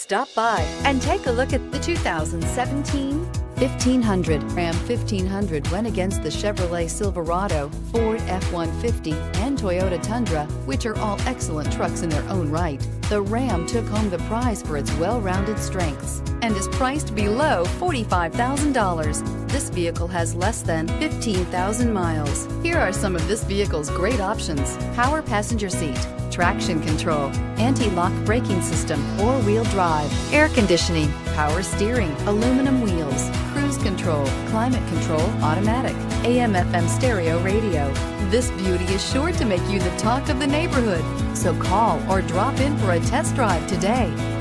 Stop by and take a look at the 2017 1500. Ram 1500 went against the Chevrolet Silverado, Ford F-150, and Toyota Tundra, which are all excellent trucks in their own right. The Ram took home the prize for its well-rounded strengths and is priced below $45,000. This vehicle has less than 15,000 miles. Here are some of this vehicle's great options: power passenger seat, traction control, anti-lock braking system, four-wheel drive, air conditioning, power steering, aluminum wheels, cruise control, climate control, automatic, AM/FM stereo radio. This beauty is sure to make you the talk of the neighborhood. So call or drop in for a test drive today.